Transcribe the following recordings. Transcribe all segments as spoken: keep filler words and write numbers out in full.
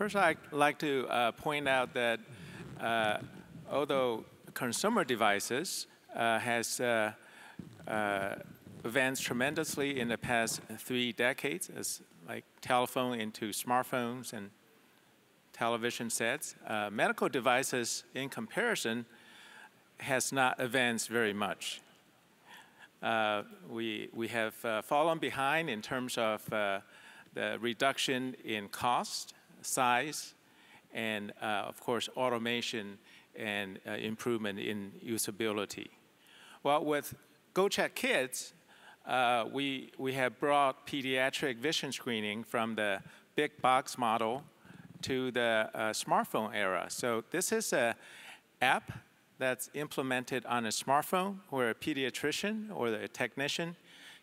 First, I'd like to uh, point out that uh, although consumer devices uh, has uh, uh, advanced tremendously in the past three decades, as like telephone into smartphones and television sets, uh, medical devices, in comparison, has not advanced very much. Uh, we, we have uh, fallen behind in terms of uh, the reduction in cost, size, and uh, of course automation and uh, improvement in usability. Well, with GoCheck Kids, uh, we, we have brought pediatric vision screening from the big box model to the uh, smartphone era. So this is an app that's implemented on a smartphone where a pediatrician or the technician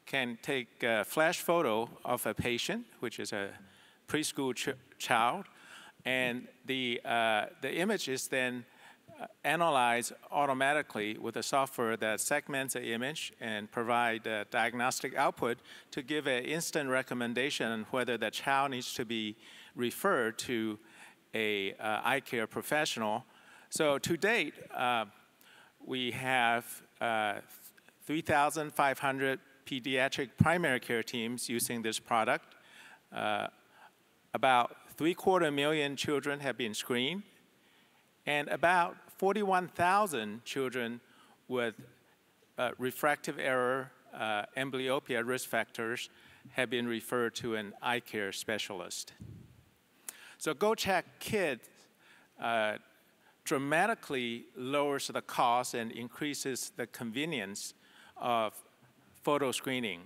can take a flash photo of a patient, which is a preschool ch child, and the, uh, the image is then analyzed automatically with a software that segments the image and provide a diagnostic output to give an instant recommendation on whether the child needs to be referred to a uh, eye care professional. So to date, uh, we have uh, three thousand five hundred pediatric primary care teams using this product. Uh, about three-quarter million children have been screened, and about forty-one thousand children with uh, refractive error, uh, amblyopia risk factors have been referred to an eye care specialist. So GoCheck Kids uh, dramatically lowers the cost and increases the convenience of photo screening,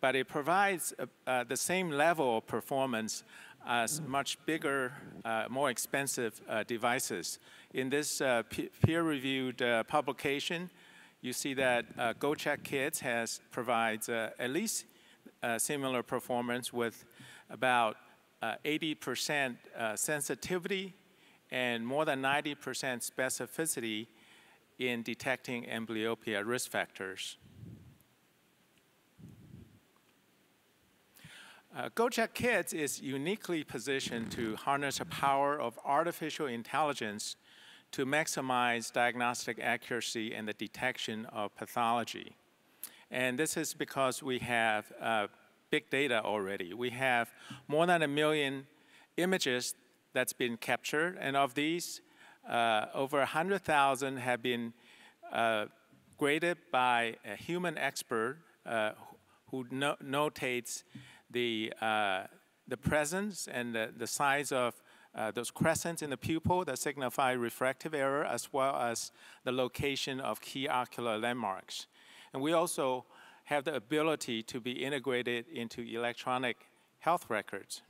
but it provides uh, uh, the same level of performance as much bigger, uh, more expensive uh, devices. In this uh, peer-reviewed uh, publication, you see that uh, GoCheck Kids has provides uh, at least uh, similar performance with about Uh, eighty percent uh, sensitivity and more than ninety percent specificity in detecting amblyopia risk factors. Uh, GoCheck Kids is uniquely positioned to harness the power of artificial intelligence to maximize diagnostic accuracy and the detection of pathology. And this is because we have uh, big data already. We have more than a million images that's been captured, and of these, uh, over one hundred thousand have been uh, graded by a human expert uh, who no notates the, uh, the presence and the, the size of uh, those crescents in the pupil that signify refractive error, as well as the location of key ocular landmarks. And we also have the ability to be integrated into electronic health records.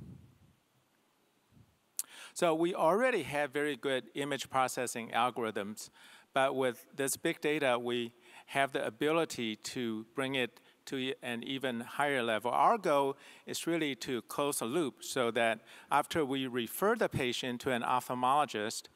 So we already have very good image processing algorithms, but with this big data, we have the ability to bring it to an even higher level. Our goal is really to close a loop so that after we refer the patient to an ophthalmologist,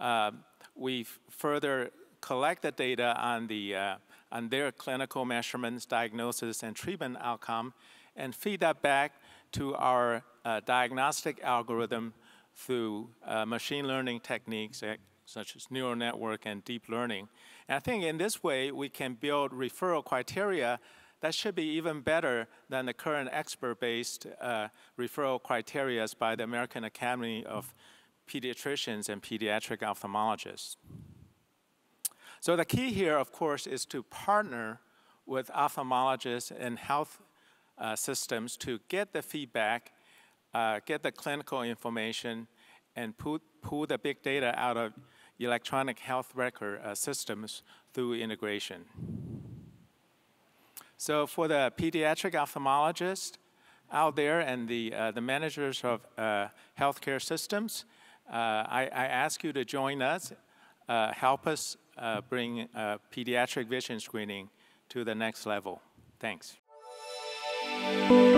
uh, we further collect the data on the uh, on their clinical measurements, diagnosis, and treatment outcome, and feed that back to our uh, diagnostic algorithm through uh, machine learning techniques uh, such as neural network and deep learning. And I think in this way, we can build referral criteria that should be even better than the current expert-based uh, referral criteria by the American Academy of Pediatricians and Pediatric Ophthalmologists. So the key here, of course, is to partner with ophthalmologists and health uh, systems to get the feedback, uh, get the clinical information, and pull, pull the big data out of electronic health record uh, systems through integration. So for the pediatric ophthalmologists out there and the, uh, the managers of uh, healthcare systems, uh, I, I ask you to join us, uh, help us Uh, bring uh, pediatric vision screening to the next level. Thanks.